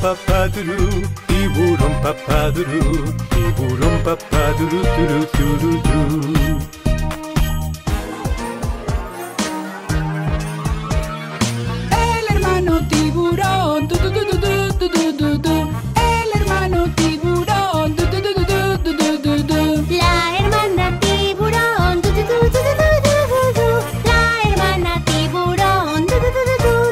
papaduru, tiburón papaduru, tiburón papaduru, turu, turu, turu. El hermano tiburón, tu, tu, tu, tu, tu, tu, tu, tu. El hermano tiburón, tu, tu, tu, tu, tu, tu, tu, tu. La hermana tiburón, tu, tu, tu, tu, tu, tu, tu, tu. La hermana tiburón, tu, tu, tu, tu, tu, tu, tu, tu.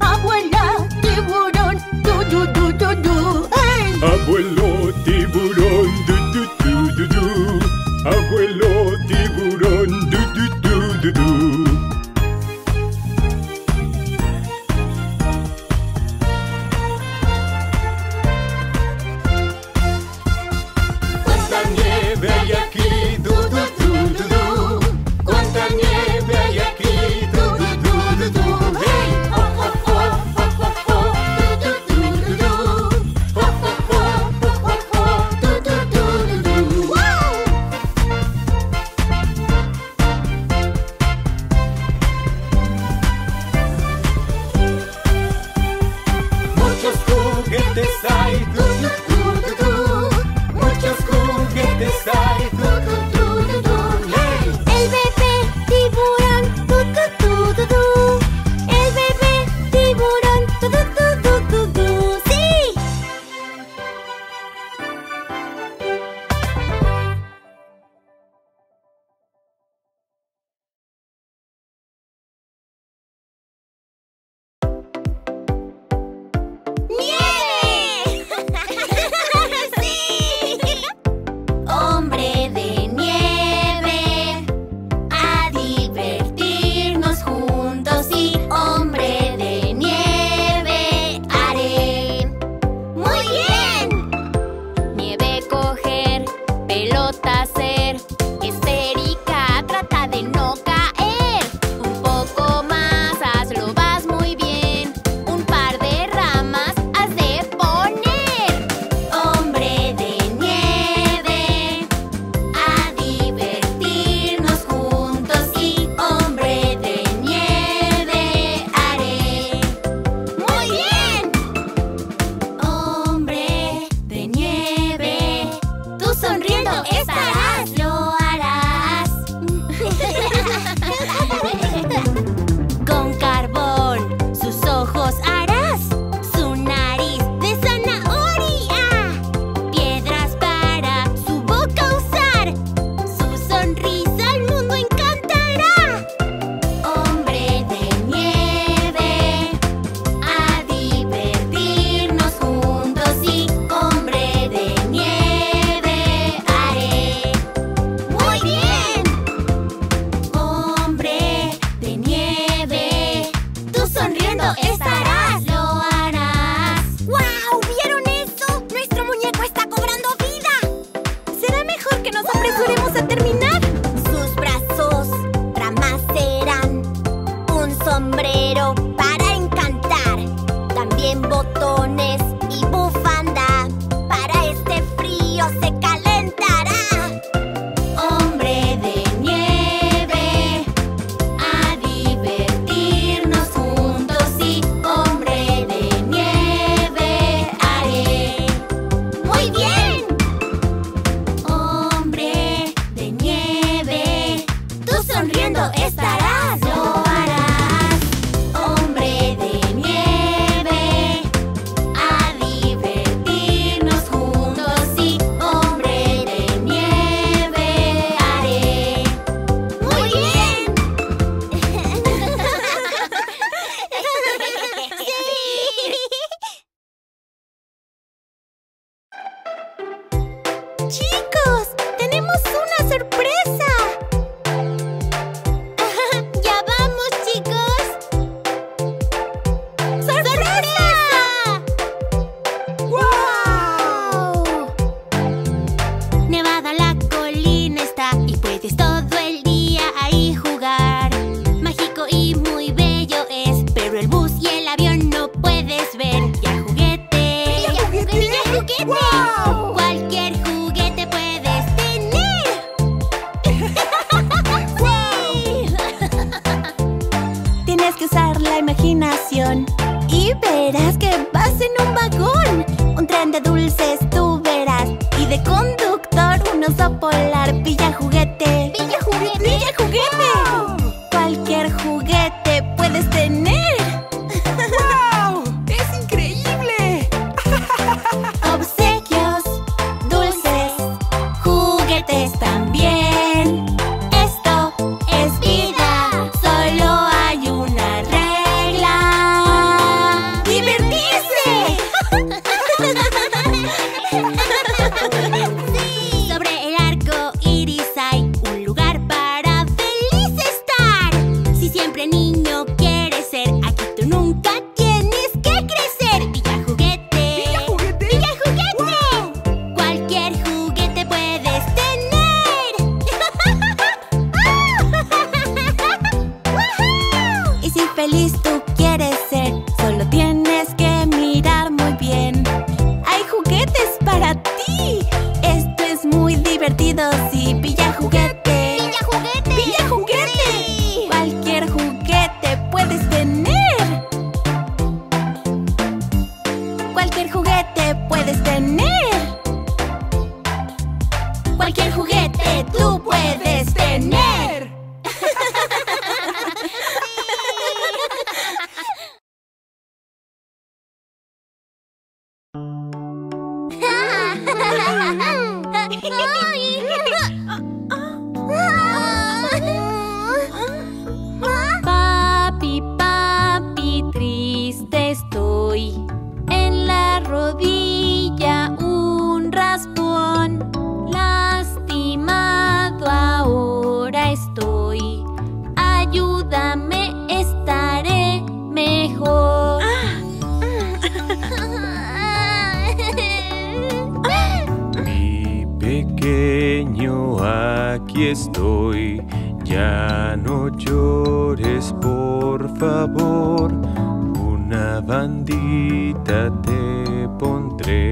Abuela tiburón, tu, tu, tu, tu, tu. Abuela tiburón, tu, tu, tu, tu, tu. ¡Ey! Abuelo tiburón, du, du, du, du, du. Abuelo tiburón, du, du, du, du, du. Cuánta nieve hay aquí, du, du, du, du, du. Cuánta nieve hay aquí, du, du, du, du, du. ¡Ey! Oh, oh, oh, oh, oh, oh, du, du, du, du, du. Oh, oh, oh, oh, oh, oh, du, du, du, du, du. ¡Wow! Muchos juguetes hay, du, du, du, du, du. Muchos juguetes hay, du, du, du, du, du. ¡Hey! El bebé tiburón, tu, tu, tu, tu, tu. El bebé tiburón, tu, tu, tu, tu, tu, tu. ¡Sí! ¡Nieve! ¡Sí! Hombre de nieve, a divertirnos juntos y hombre de nieve haré. ¡Muy bien! Nieve coger, pelota hacer, esférica trata de no caer. Un poco más, hazlo, vas muy bien. Un par de ramas has de poner. Hombre de nieve, a divertirnos juntos y hombre de nieve haré. ¡Muy bien! Hombre de nieve, tú sonriendo estarás, lo harás. Con carbón sus ojos harás, su nariz de zanahoria. Piedras para su boca usar, su sonrisa al mundo encantará. Hombre de nieve, a divertirnos juntos y hombre de nieve haré. ¡Muy bien! Hombre de nieve, tú sonriendo estarás, lo harás. ¡Wow! ¿Vieron eso? ¡Nuestro muñeco está cobrando vida! ¿Será mejor que nos apresuremos a terminar? Sus brazos ramas serán, un sombrero para encantar, también botones y bufanda, para este frío se calentará. Hombre de nieve, a divertirnos juntos y hombre de nieve haré. ¡Muy bien! Hombre de nieve, tú sonriendo estarás, lo harás. Hombre de nieve, vas en un vagón. Un tren de dulces tú verás. Y de conductor un oso polar. Pilla juguete. ¡Pilla juguete! ¡Pilla juguete! ¡Wow! Cualquier juguete puedes tener. ¡Wow! ¡Es increíble! Obsequios, dulces, juguetes también. Esto es vida. Solo hay una regla. ¡Divertirse! Sí. Sobre el arco iris hay un lugar para feliz estar. Si siempre niño quieres ser, aquí tú nunca tienes que crecer. Pilla juguete. ¡Pilla juguete! ¡Pilla juguete! Cualquier juguete puedes tener. Y si feliz tú quieres ser, solo tienes que mirar muy bien. Hay juguetes para ti. Esto es muy divertido. Sí, pilla juguete. ¡Pilla juguete! ¡Pilla juguete! Cualquier juguete puedes tener. Cualquier juguete puedes tener. Cualquier juguete tú puedes tener. Papi, papi, triste estoy. En la rodilla un raspón. Lastimado ahora estoy. Ayúdame, estaré mejor. Mi pequeño, aquí estoy. Ya no llores, por favor. Una bandita te pondré.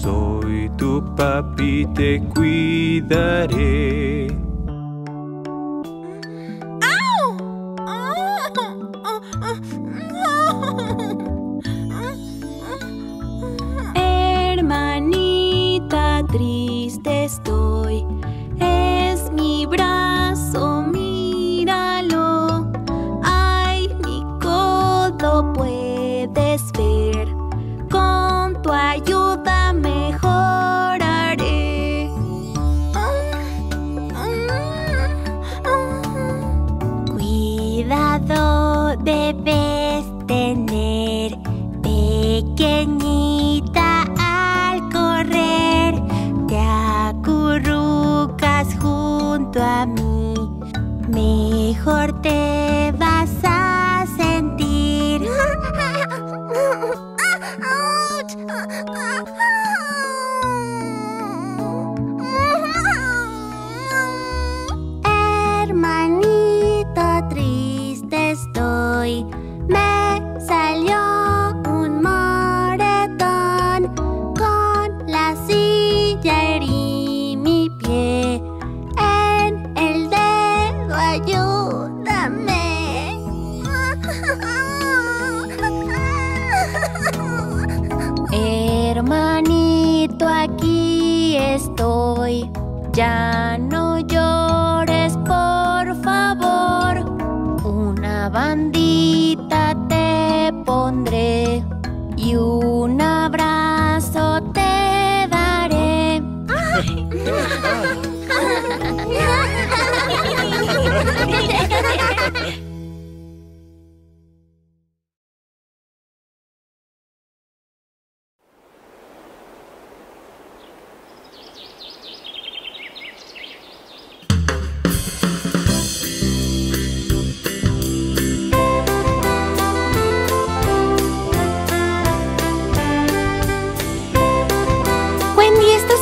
Soy tu papi, te cuidaré. Hermanita, triste estoy. Es mi brazo, míralo. Ay, mi codo, puedes ver. Con tu ayuda mejoraré. Cuidado debes tener, pequeñita, al correr. Te acurrucas junto a mí. Mejor te vas a sentir. Hermanita, triste estoy. Me salió un moretón. Con la silla herí mi pie. En el dedo, ayúdame. Hermanito, aquí estoy. Ya no llores, por favor. Una bandita te pondré y un abrazo te daré.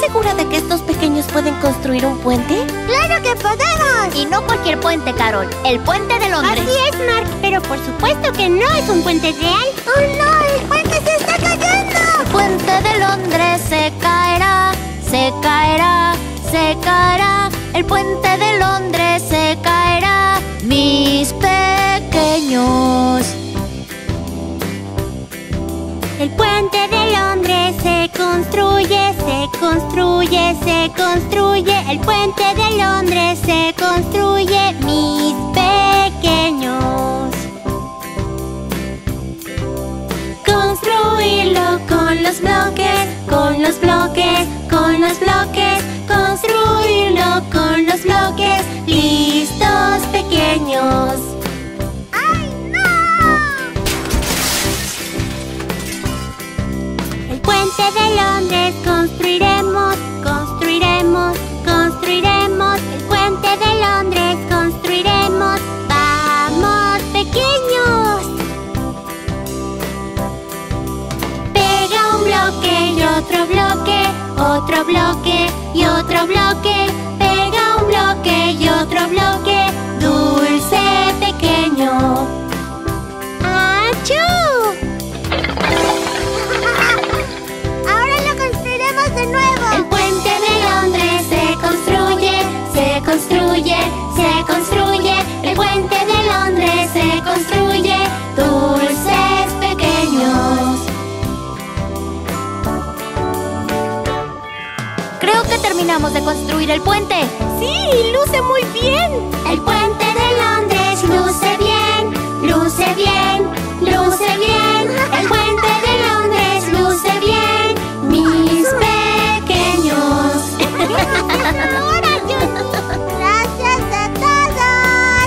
¿Segura de que estos pequeños pueden construir un puente? ¡Claro que podemos! Y no cualquier puente, Carol. El puente de Londres. Así es, Mark. Pero por supuesto que no es un puente real. ¡Oh, no! ¡El puente se está cayendo! El puente de Londres se caerá, se caerá, se caerá. El puente de Londres se caerá, mis pequeños. El El puente de Londres se construye, se construye, se construye. El puente de Londres se construye, mis pequeños. Construirlo con los bloques, con los bloques, con los bloques. Construirlo con los bloques, listos pequeños. ¡Ay, no! El puente de Londres construiremos, construiremos, construiremos. El puente de Londres construiremos. ¡Vamos, pequeños! Pega un bloque y otro bloque, otro bloque y otro bloque. Pega un bloque y otro bloque, dulce pequeño. ¡Achú! Ahora lo construiremos de nuevo. El puente de Londres se construye, se construye, se construye. El puente de Londres se construye, dulces pequeños. Creo que terminamos de construir el puente. ¡Sí! ¡Luce muy bien! El puente de Londres luce bien, luce bien, luce bien. El puente de Londres luce bien, mis pequeños. ¡Ahora, Juno! ¡Gracias a todos!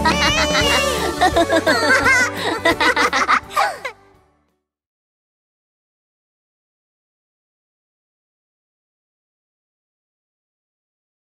¡Gracias! ¡Sí! ¡Sí!